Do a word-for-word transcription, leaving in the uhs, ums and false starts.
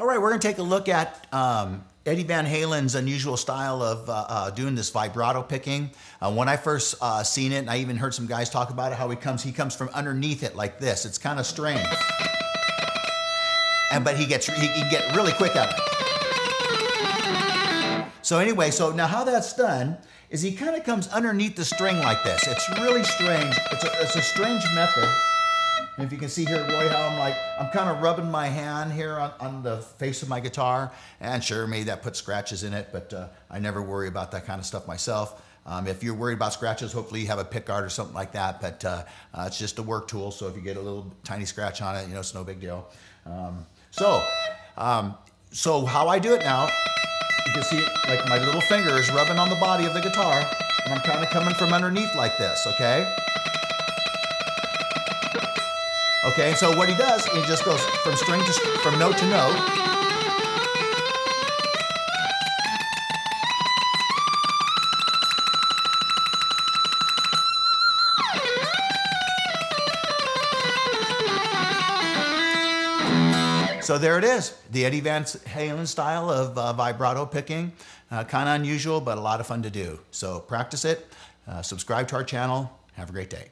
All right, we're gonna take a look at um, Eddie Van Halen's unusual style of uh, uh, doing this vibrato picking. Uh, when I first uh, seen it, and I even heard some guys talk about it, how he comes, he comes from underneath it like this. It's kind of strange. And, but he gets, he can get really quick at it. So anyway, so now how that's done is he kind of comes underneath the string like this. It's really strange. It's a, it's a strange method. And if you can see here, Roy, how I'm like, I'm kind of rubbing my hand here on, on the face of my guitar. And sure, maybe that puts scratches in it, but uh, I never worry about that kind of stuff myself. Um, if you're worried about scratches, hopefully you have a pick guard or something like that, but uh, uh, it's just a work tool. So if you get a little tiny scratch on it, you know, it's no big deal. Um, so, um, so how I do it now, you can see it, like my little finger is rubbing on the body of the guitar, and I'm kind of coming from underneath like this, okay? Okay, so what he does, he just goes from string to string, from note to note. So there it is, the Eddie Van Halen style of uh, vibrato picking. Uh, kind of unusual, but a lot of fun to do. So practice it, uh, subscribe to our channel, have a great day.